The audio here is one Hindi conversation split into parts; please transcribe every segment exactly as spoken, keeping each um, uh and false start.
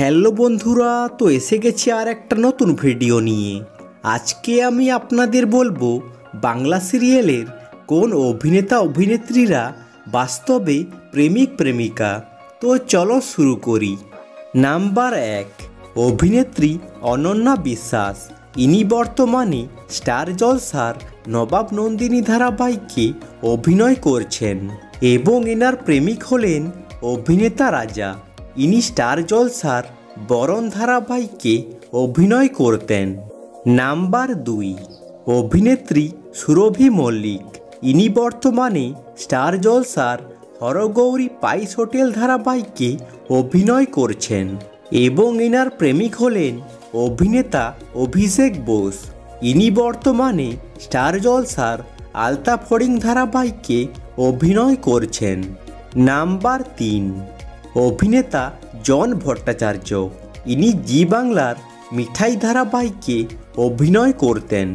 हेलो बंधुरा तो एसे गेछी आर एकटा नतून भिडियो निये। आजके आमी आपनादेर बोलबो बांगला सिरियालेर कोन अभिनेता अभिनेत्रीरा वास्तवे प्रेमिक प्रेमिका। तो चलो शुरू करी। नम्बर एक, अभिनेत्री अनन्या विश्वास। इनी बर्तमाने स्टार जलसार नबाब नंदिनी धारावाहिके अभिनय करछेन एबं एनार प्रेमिक हलेन अभिनेता राजा। इनी स्टार जलसार बरन धारावाहिके अभिनय करतेन। नम्बर दुई, अभिनेत्री सुरभि मल्लिक। इनी बर्तमाने स्टार जलसार हरगौरी पाइस होटेल धारावाहिके अभिनय करछेन एबं एनार प्रेमिक हलेन अभिनेता अभिषेक बोस। इनी बर्तमाने स्टार जलसार आलता फड़िंग धारावाहिके अभिनय करछेन। नम्बर तीन, अभिनेता जॉन भट्टाचार्य। इनी जी बांगलार मिठाई धारावाहिके अभिनय करतेन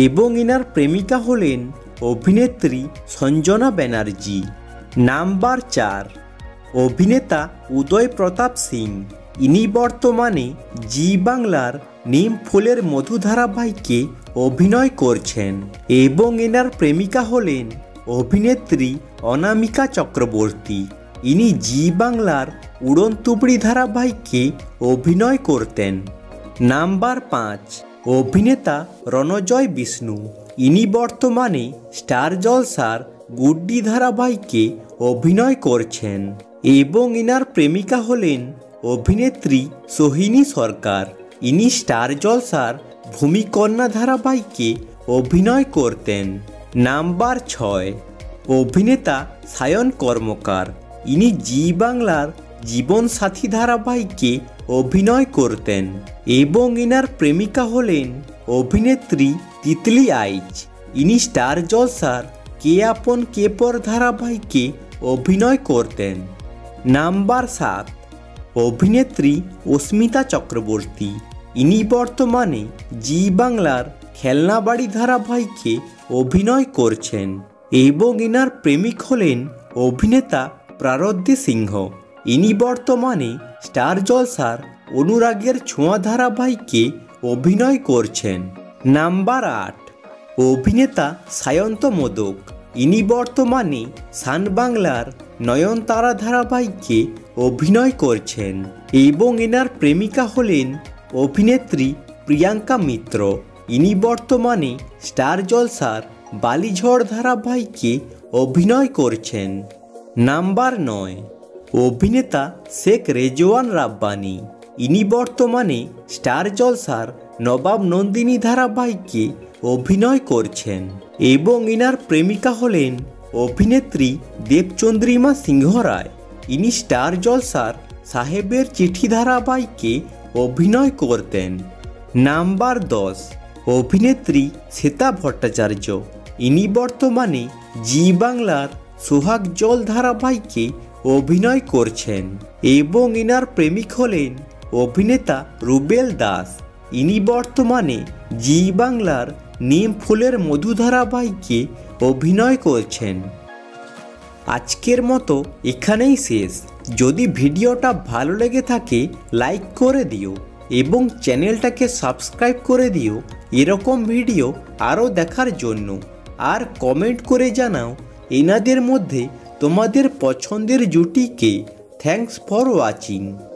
एबं इनार प्रेमिका हलेन अभिनेत्री संजना बैनार्जी। नम्बर चार, अभिनेता उदय प्रताप सिंह। इनी बर्तमाने जी बांगलार नीम फुलेर मधु धारावाहिके अभिनय करछेन एबं एनार प्रेमिका हलेन अभिनेत्री अनामिका चक्रवर्ती। इनी जी बांगलार उड़न तुबड़ी धारावाहिके अभिनय करतेन। नम्बर पाँच, अभिनेता रणजय विष्णु। इनी बर्तमाने स्टार जलसार गुड्डी धारावाहिके अभिनय करछेन एबं इनार प्रेमिका हलेन अभिनेत्री सोहिनी सरकार। इनी स्टार जलसार भूमिकन्या धारावाहिके अभिनय करतेन। नम्बर छय, अभिनेता सायंत कर्मकार। इनी जी बांगलार जीवन साथी धारावाहिके अभिनय करतेन एबं इनार प्रेमिका हलेन अभिनेत्री तितली आइज। इनी स्टार जलसार के आपन के पर धारावाहिके अभिनय करतेन। नम्बर सात, अभिनेत्री उस्मिता चक्रवर्ती। इनी बर्तमाने जी बांगलार खेलना बाड़ी धारावाहिके अभिनय करछेन एबं इनार प्रेमिक हलेन अभिनेता प्रारब्धी सिंह। इनी बर्तमाने स्टार जलसार अनुरागेर छोंया धारावाहिके अभिनय करछेन। नम्बर आठ, अभिनेता सायंत मोदक। इनी बर्तमाने सान बांगलार नयनतारा धारावाहिके अभिनय करछेन एबं एनार प्रेमिका हलेन अभिनेत्री प्रियांका मित्र। इनी बर्तमाने स्टार जलसार बालीझड़ धारावाहिके अभिनय करछेन। नम्बर नय, अभिनेता शेख रेजवान राब्बानी। इनी बर्तमाने स्टार जलसार नबाब नंदिनी धारावाहिके अभिनय करछेन एबं एनार प्रेमिका हलेन अभिनेत्री देवचंद्रिमा सिंह राय। इनी स्टार जलसार साहेबेर चिठी धारावाहिके अभिनय करतेन। नम्बर दस, अभिनेत्री सीता भट्टाचार्य। इनी बर्तमाने जी बांगलार सोहाग जल धारावाहिके अभिनय करछेन एबं इनार प्रेमिक हलेन अभिनेता रुबेल दास। इनी बर्तमाने जी बांगलार नीम फुलेर मधु धारावाहिके अभिनय करछेन। आजकेर मतो एखानेई शेष। यदि भिडियोटा भालो लेगे थाके लाइक करे दिओ एबं चैनलटाके सबस्क्राइब करे दिओ एरकम भिडियो आरो देखार जोन्नो। आर कमेंट करे जानाओ एनादेर मध्ये तोमादेर पछंदेर जुटी के। Thanks for watching.